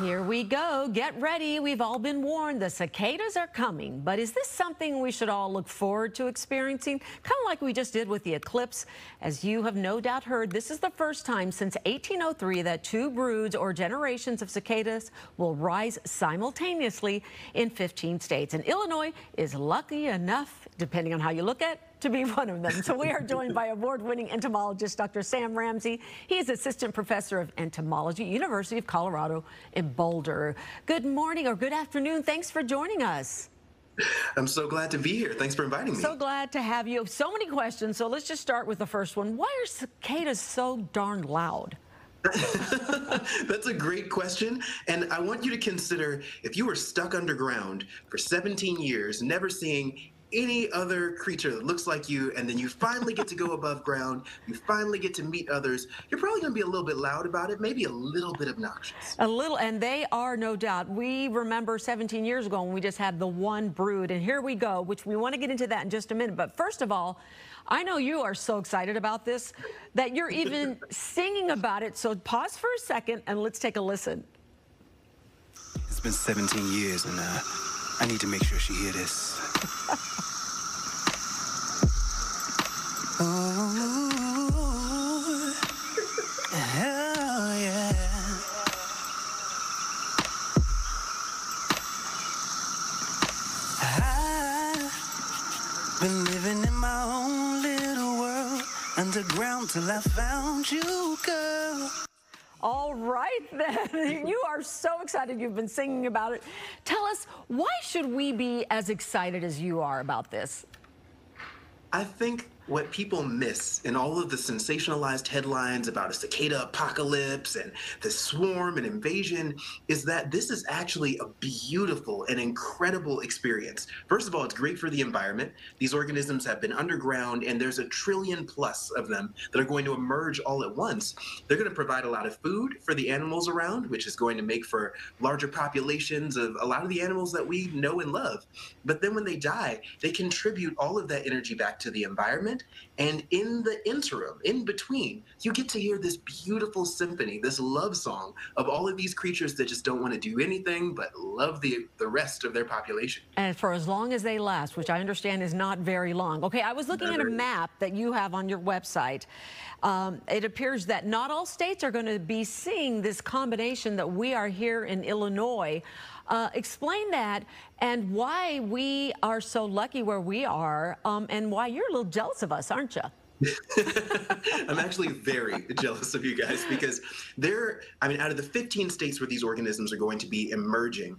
Here we go. Get ready. We've all been warned. The cicadas are coming. But is this something we should all look forward to experiencing? Kind of like we just did with the eclipse. As you have no doubt heard, this is the first time since 1803 that two broods or generations of cicadas will rise simultaneously in 15 states. And Illinois is lucky enough, depending on how you look at it, to be one of them. So we are joined by award-winning entomologist Dr. Sam Ramsey. He is assistant professor of entomology, University of Colorado in Boulder. Good morning or good afternoon. Thanks for joining us. I'm so glad to be here. Thanks for inviting me. So glad to have you. So many questions. So let's just start with the first one. Why are cicadas so darn loud? That's a great question, and I want you to consider if you were stuck underground for 17 years, never seeing any other creature that looks like you, and then you finally get to go above ground, you finally get to meet others, you're probably going to be a little bit loud about it, maybe a little bit obnoxious. A little, and they are, no doubt. We remember 17 years ago when we just had the one brood, and here we go, which we want to get into that in just a minute. But first of all, I know you are so excited about this that you're even singing about it, so pause for a second and let's take a listen. It's been 17 years, and I need to make sure she hears this. Oh, hell yeah. I've been living in my own little world, underground till I found you, girl. All right, then. You are so excited. You've been singing about it. Tell us, why should we be as excited as you are about this? I think what people miss in all of the sensationalized headlines about a cicada apocalypse and the swarm and invasion is that this is actually a beautiful and incredible experience. First of all, it's great for the environment. These organisms have been underground, and there's 1 trillion+ of them that are going to emerge all at once. They're going to provide a lot of food for the animals around, which is going to make for larger populations of a lot of the animals that we know and love. But then when they die, they contribute all of that energy back to the environment. And in the interim, in between, you get to hear this beautiful symphony, this love song of all of these creatures that just don't want to do anything but love the rest of their population. And for as long as they last, which I understand is not very long. Okay, I was looking at a map that you have on your website. It appears that not all states are going to be seeing this combination that we are here in Illinois. Explain that and why we are so lucky where we are, and why you're a little jealous of us, aren't you? I'm actually very jealous of you guys because out of the 15 states where these organisms are going to be emerging,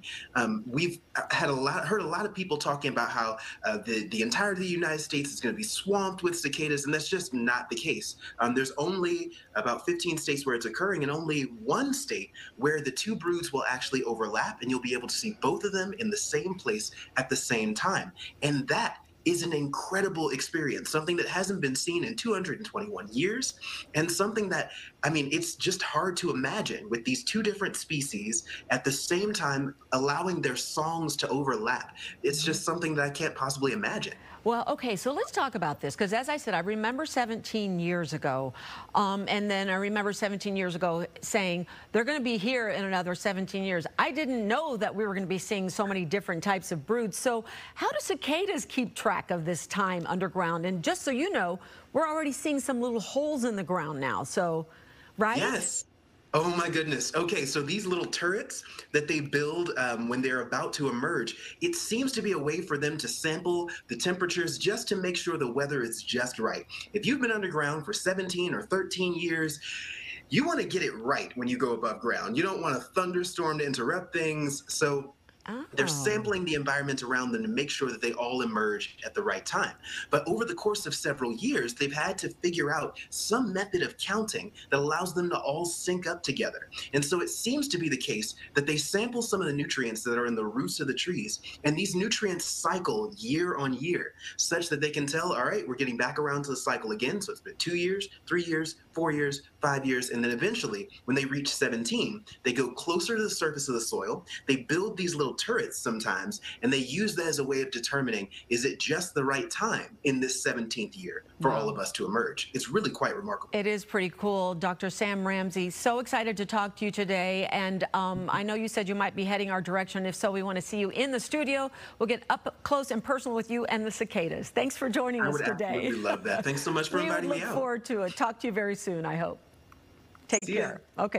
we've heard a lot of people talking about how the entirety of the United States is going to be swamped with cicadas, and that's just not the case. There's only about 15 states where it's occurring, and only one state where the two broods will actually overlap, and you'll be able to see both of them in the same place at the same time, and that is an incredible experience, something that hasn't been seen in 221 years, and something that, I mean, it's just hard to imagine with these two different species at the same time allowing their songs to overlap. It's just something that I can't possibly imagine. Well, okay, so let's talk about this, because as I said, I remember 17 years ago, and then I remember 17 years ago saying, they're going to be here in another 17 years. I didn't know that we were going to be seeing so many different types of broods. So how do cicadas keep track of this time underground? And just so you know, we're already seeing some little holes in the ground now, so, right? Yes. Oh my goodness. Okay, so these little turrets that they build when they're about to emerge, it seems to be a way for them to sample the temperatures just to make sure the weather is just right. If you've been underground for 17 or 13 years, you want to get it right when you go above ground. You don't want a thunderstorm to interrupt things. So they're sampling the environment around them to make sure that they all emerge at the right time. But over the course of several years, they've had to figure out some method of counting that allows them to all sync up together. And so it seems to be the case that they sample some of the nutrients that are in the roots of the trees, and these nutrients cycle year on year, such that they can tell, all right, we're getting back around to the cycle again. So it's been 2 years, 3 years, 4 years, 5 years, and then eventually, when they reach 17, they go closer to the surface of the soil. They build these little turrets sometimes, and they use that as a way of determining, is it just the right time in this 17th year for all of us to emerge? It's really quite remarkable. It is pretty cool. Dr. Sam Ramsey, so excited to talk to you today, and I know you said you might be heading our direction. If so, we want to see you in the studio. We'll get up close and personal with you and the cicadas. Thanks for joining us today. I would absolutely love that. Thanks so much for inviting me out. We look forward to it. Talk to you very soon, I hope. Take care. Okay.